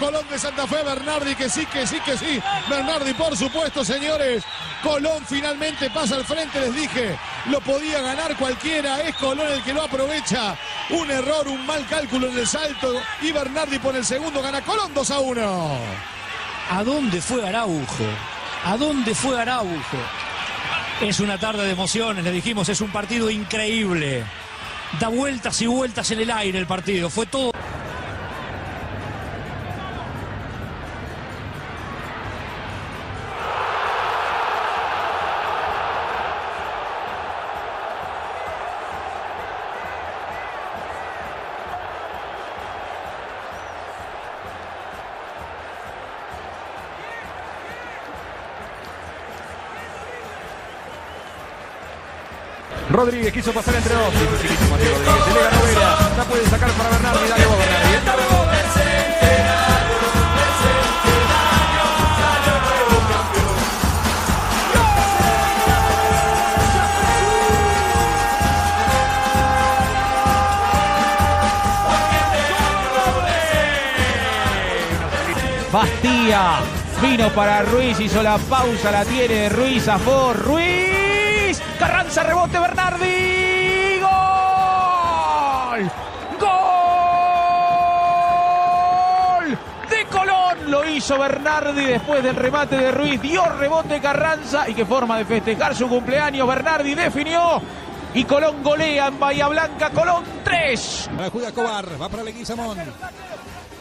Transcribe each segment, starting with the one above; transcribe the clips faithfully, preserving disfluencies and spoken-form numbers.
Colón de Santa Fe, Bernardi, que sí, que sí, que sí. Bernardi, por supuesto, señores. Colón finalmente pasa al frente, les dije. Lo podía ganar cualquiera, es Colón el que lo aprovecha. Un error, un mal cálculo en el salto. Y Bernardi por el segundo gana Colón dos a uno. ¿A dónde fue Araujo? ¿A dónde fue Araujo? Es una tarde de emociones, le dijimos, es un partido increíble. Da vueltas y vueltas en el aire el partido, fue todo. Rodríguez quiso pasar entre dos. Dificilísimo, Rodríguez. Se le ganó Vera. La puede sacar para Bernardi. Dale vos, Bernardi. Bastía. Vino para Ruiz. Hizo la pausa. La tiene Ruiz. Zafó. Ruiz. Carranza, rebote, Bernardi, ¡gol! ¡Gol! De Colón lo hizo Bernardi después del remate de Ruiz, dio rebote Carranza y qué forma de festejar su cumpleaños. Bernardi definió y Colón golea en Bahía Blanca, Colón tres. La juega Cobar, va para Leguizamón.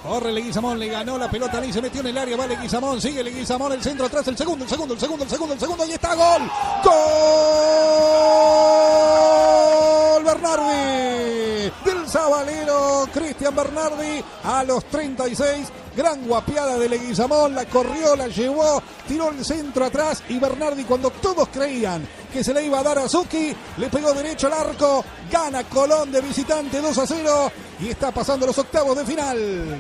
Borre Leguizamón, le ganó la pelota, le se metió en el área, va Leguizamón, sigue Leguizamón, el centro atrás, el segundo, el segundo, el segundo, el segundo, el segundo, ahí está, gol, gol, Bernardi, del Sabalero, Christian Bernardi, a los treinta y seis, gran guapeada de Leguizamón, la corrió, la llevó, tiró el centro atrás y Bernardi, cuando todos creían que se le iba a dar a Zuki, le pegó derecho al arco, gana Colón de visitante dos a cero y está pasando los octavos de final.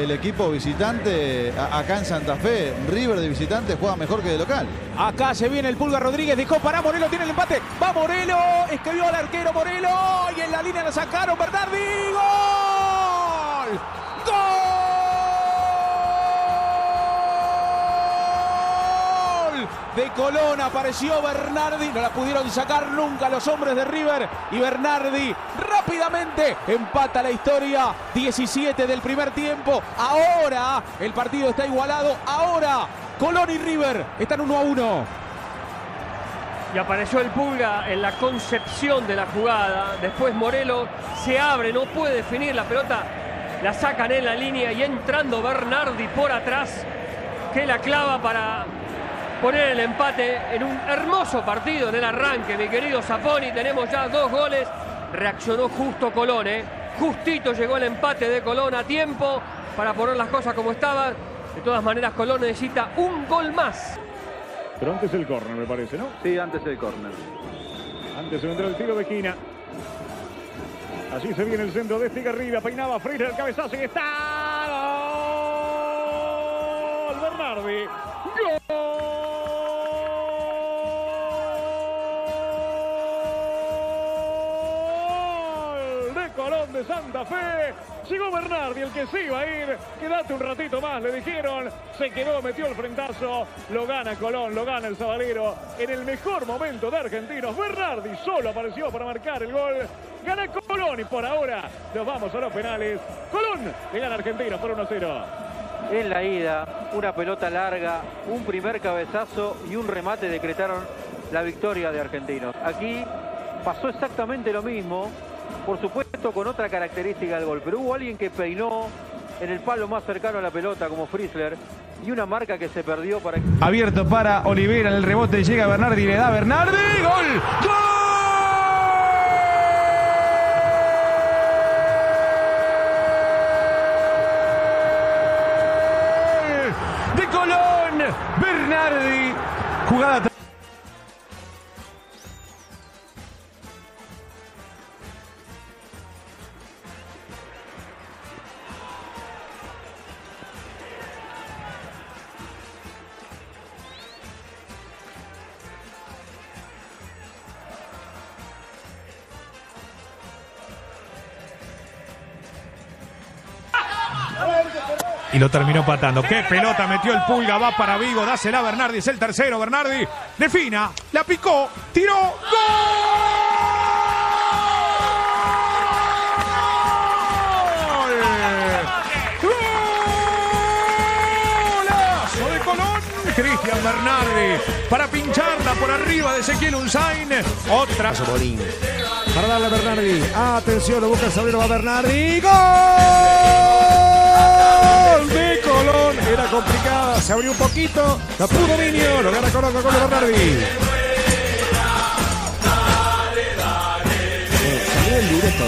El equipo visitante acá en Santa Fe, River de visitante juega mejor que de local. Acá se viene el Pulga Rodríguez, dejó para Morelo, tiene el empate. Va Morelo, escribió al arquero Morelo y en la línea la sacaron, Bernardi, ¡gol! ¡Gol! De Colón apareció Bernardi, no la pudieron sacar nunca los hombres de River y Bernardi rápidamente empata la historia. Diecisiete del primer tiempo. Ahora el partido está igualado. Ahora Colón y River están uno a uno. Y apareció el Pulga en la concepción de la jugada. Después Morelo se abre, no puede definir la pelota. La sacan en la línea y entrando Bernardi por atrás, que la clava para poner el empate en un hermoso partido en el arranque, mi querido Zaponi. Tenemos ya dos goles. Reaccionó justo Colón, ¿eh? Justito llegó el empate de Colón a tiempo para poner las cosas como estaban. De todas maneras, Colón necesita un gol más. Pero antes el córner, me parece, ¿no? Sí, antes el córner. Antes se vendrá el tiro de esquina. Así se viene el centro de Stiga arriba. Peinaba Frizzler, el cabezazo y está... ¡Gol! Bernardi. ¡Gol! Colón de Santa Fe, llegó Bernardi, el que sí va a ir, quédate un ratito más, le dijeron, se quedó, metió el frentazo, lo gana Colón, lo gana el Sabalero, en el mejor momento de Argentinos, Bernardi solo apareció para marcar el gol, gana Colón y por ahora nos vamos a los penales, Colón le gana a Argentinos por uno a cero. En la ida, una pelota larga, un primer cabezazo y un remate decretaron la victoria de Argentinos. Aquí pasó exactamente lo mismo, por supuesto con otra característica del gol, pero hubo alguien que peinó en el palo más cercano a la pelota como Frizzler y una marca que se perdió para... Abierto para Olivera, en el rebote llega Bernardi, le da Bernardi, ¡gol! ¡Gol! Bernardi. Jugada. Y lo terminó patando. ¡Qué pelota metió el Pulga! Va para Vigo, dásela a Bernardi, es el tercero, Bernardi. Defina, la picó, tiró. ¡Gol! ¡Golazo de Colón! Christian Bernardi para pincharla por arriba de Ezequiel Unzain. Otra. Para darle a Bernardi. Atención, lo busca el Sabalero, va Bernardi. ¡Gol! De Colón, era complicada, se abrió un poquito, la pudo dominio, lo gana Colón con Bernardi. Salió el directo.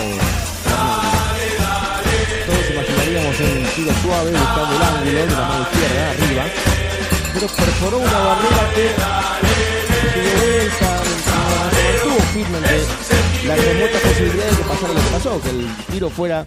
Todos imaginaríamos un tiro suave, buscando el ángulo de la mano izquierda arriba, pero perforó una barrera que dio vuelta, estuvo firme ante las remotas posibilidades de pasar lo que pasó, que el tiro fuera.